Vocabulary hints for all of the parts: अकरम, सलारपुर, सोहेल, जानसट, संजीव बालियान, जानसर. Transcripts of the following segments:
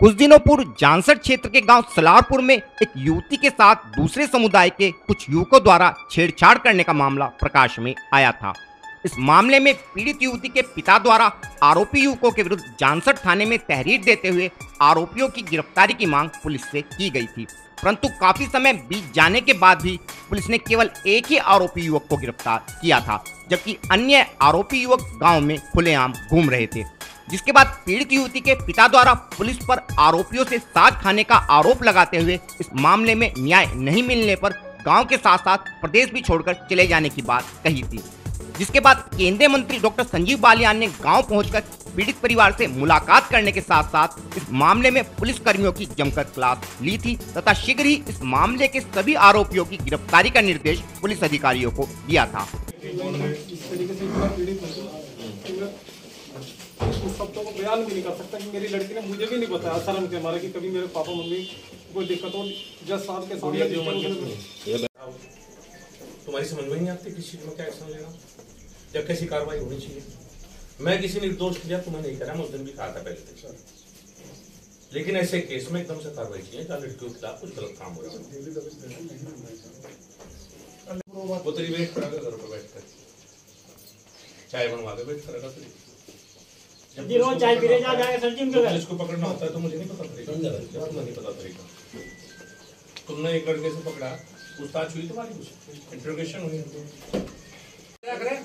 कुछ दिनों पूर्व जानसट क्षेत्र के गांव सलारपुर में एक युवती के साथ दूसरे समुदाय के कुछ युवकों द्वारा छेड़छाड़ करने का मामला प्रकाश में आया था। इस मामले में पीड़ित युवती के पिता द्वारा आरोपी युवकों के विरुद्ध जानसट थाने में तहरीर देते हुए आरोपियों की गिरफ्तारी की मांग पुलिस से की गई थी, परंतु काफी समय बीत जाने के बाद भी पुलिस ने केवल एक ही आरोपी युवक को गिरफ्तार किया था, जबकि अन्य आरोपी युवक गांव में खुलेआम घूम रहे थे। जिसके बाद पीड़ित युवती के पिता द्वारा पुलिस पर आरोपियों से साथ खाने का आरोप लगाते हुए इस मामले में न्याय नहीं मिलने पर गांव के साथ साथ प्रदेश भी छोड़कर चले जाने की बात कही थी। जिसके बाद केंद्रीय मंत्री डॉक्टर संजीव बालियान ने गांव पहुंचकर पीड़ित परिवार से मुलाकात करने के साथ साथ इस मामले में पुलिस कर्मियों की जमकर क्लास ली थी तथा शीघ्र ही इस मामले के सभी आरोपियों की गिरफ्तारी का निर्देश पुलिस अधिकारियों को दिया था। उस शब्दों को बयान भी नहीं कर सकता कि मेरी लड़की ने मुझे भी नहीं बताया शर्म के मारे कि कभी मेरे पापा मम्मी कोई दिक्कत हो जज साहब के सामने तुम्हारी समझ में नहीं आती किस चीज में क्या एक्शन लेना या कैसी कार्रवाई होनी चाहिए। मैं किसी निर्दोष किया तुम्हें नहीं करा, मैं उस दिन भी कहा था पहले, लेकिन ऐसे केस में एकदम से कार्रवाई चाहिए जहाँ लड़कियों के खिलाफ कुछ गलत काम हो रहा है। वो तेरी वेट करा घर पर बैठकर चाय बनवा के वेट करेगा, जब रोज चाय पीने जाएगा सर जी उनके घर। इसको पकड़ना होता है तो मुझे नहीं पता तरीका, नहीं पता तरीका। तुमने एक लड़के से पकड़ा, पूछताछ हुई तुम्हारी, कुछ इंटरोगेशन हुई, क्या करे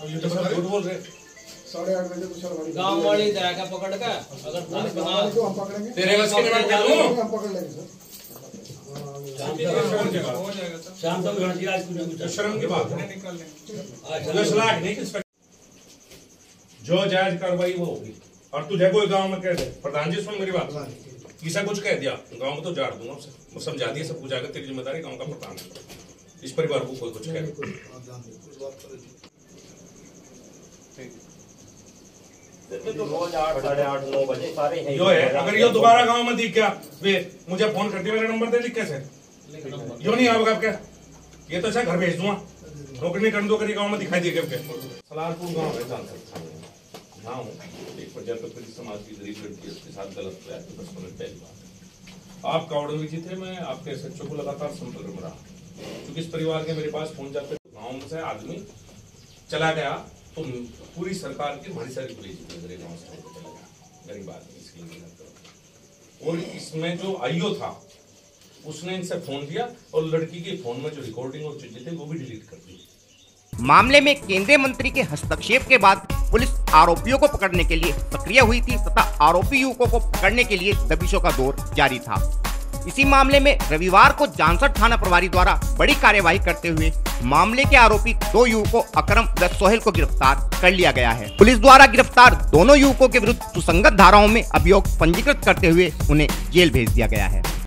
अब ये तो झूठ बोल रहे। 8:30 बजे तो सर गांव वाली जाएगा पकड़ का, अगर हम पकड़ेंगे तेरे का हम पकड़ लेंगे सर, हो जाएगा सर शाम तक घंटी आज कुछ शर्म की बात है निकाल लेंगे। 10 लाख नहीं जो जायज कार्रवाई वो होगी। और तुझे कोई गांव में कह दे प्रधान जी सुन मेरी बात, किसा कुछ कह दिया गांव में तो झाड़ दूंगा, उसे समझा दिया सब कुछ, आकर तेरी जिम्मेदारी गांव का प्रधान है। इस परिवार को कोई कुछ कह दे यो है, अगर यो दोबारा गांव में दिख गया वे मुझे फोन करके मेरा नंबर दे दी कैसे यो नहीं आएगा क्या, ये तो अच्छा घर भेज दूंगा नौकरी कर दो, कभी गाँव में दिखाई देगा क्या। सलारपुर गाँव है जानसर गाँव, एक प्रजापति समाज की गरीब लड़की उसके साथ गलत किया तो 10 मिनट पहली बात आप कावड़ में थे। मैं आपके सच्चों को लगातार संपर्क में रहा क्योंकि इस परिवार के मेरे पास फोन जाते गाँव से आदमी चला गया तो पूरी सरकार की बड़ी सारी पुलिस मेरे गाँव से चला गया गरीब आदमी इसकी। और इसमें जो आईओ था उसने इनसे फोन दिया और लड़की के फोन में जो रिकॉर्डिंग और चीजें थी वो भी डिलीट कर दी। मामले में केंद्रीय मंत्री के हस्तक्षेप के बाद पुलिस आरोपियों को पकड़ने के लिए सक्रिय हुई थी तथा आरोपी युवकों को पकड़ने के लिए दबिशों का दौर जारी था। इसी मामले में रविवार को जानसट थाना प्रभारी द्वारा बड़ी कार्यवाही करते हुए मामले के आरोपी 2 युवकों अकरम व सोहेल को गिरफ्तार कर लिया गया है। पुलिस द्वारा गिरफ्तार दोनों युवकों के विरुद्ध सुसंगत धाराओं में अभियोग पंजीकृत करते हुए उन्हें जेल भेज दिया गया है।